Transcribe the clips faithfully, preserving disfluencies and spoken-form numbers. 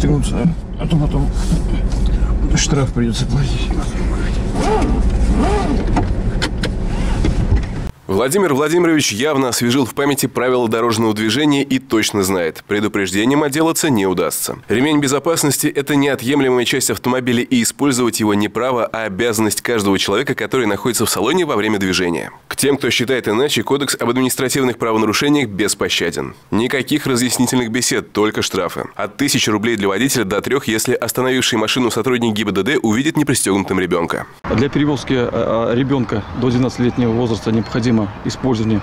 пристегнуться, а то потом штраф придется платить. Владимир Владимирович явно освежил в памяти правила дорожного движения и точно знает – предупреждением отделаться не удастся. Ремень безопасности – это неотъемлемая часть автомобиля, и использовать его не право, а обязанность каждого человека, который находится в салоне во время движения. К тем, кто считает иначе, Кодекс об административных правонарушениях беспощаден. Никаких разъяснительных бесед, только штрафы. От тысячи рублей для водителя до трех, если остановивший машину сотрудник ГИБДД увидит непристегнутым ребенка. Для перевозки ребенка до двенадцатилетнего возраста необходимо использование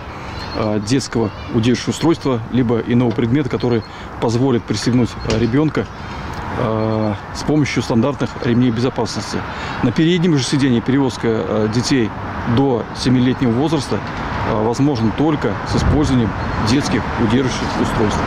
детского удерживающего устройства либо иного предмета, который позволит пристегнуть ребенка с помощью стандартных ремней безопасности. На переднем же сидении перевозка детей до семилетнего возраста возможна только с использованием детских удерживающих устройств.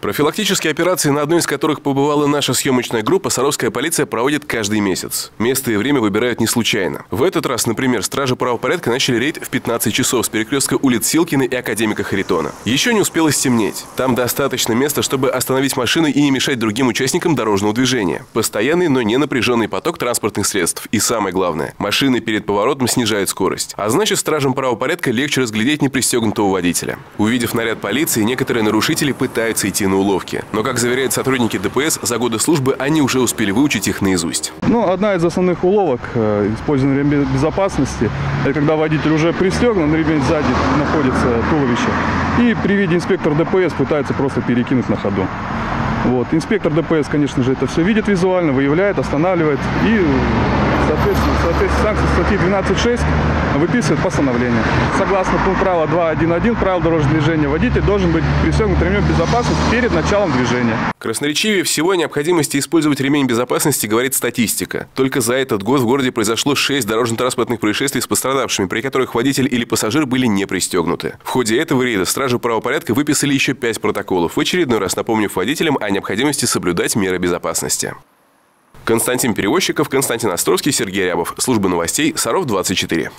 Профилактические операции, на одной из которых побывала наша съемочная группа, саровская полиция проводит каждый месяц. Место и время выбирают не случайно. В этот раз, например, стражи правопорядка начали рейд в пятнадцать часов с перекрестка улиц Силкина и Академика Харитона. Еще не успело стемнеть. Там достаточно места, чтобы остановить машины и не мешать другим участникам дорожного движения. Постоянный, но не напряженный поток транспортных средств. И самое главное, машины перед поворотом снижают скорость. А значит, стражам правопорядка легче разглядеть непристегнутого водителя. Увидев наряд полиции, некоторые нарушители пытаются идти на уловки. Но, как заверяют сотрудники ДПС, за годы службы они уже успели выучить их наизусть. Ну, одна из основных уловок использования ремня безопасности – это когда водитель уже пристегнут, на ремень сзади находится туловище, и при виде инспектора ДПС пытается просто перекинуть на ходу. Вот. Инспектор ДПС, конечно же, это все видит визуально, выявляет, останавливает и, соответственно, соответственно санкции статьи двенадцать шесть выписывает постановление. Согласно пункту правила два точка один точка один правил дорожного движения, водитель должен быть пристегнут ремнем безопасности перед началом движения. Красноречивее всего о необходимости использовать ремень безопасности говорит статистика. Только за этот год в городе произошло шесть дорожно-транспортных происшествий с пострадавшими, при которых водитель или пассажир были не пристегнуты. В ходе этого рейда стражи правопорядка выписали еще пять протоколов, в очередной раз напомнив водителям о необходимости соблюдать меры безопасности. Константин Перевозчиков, Константин Островский, Сергей Рябов. Служба новостей, Саров, двадцать четыре.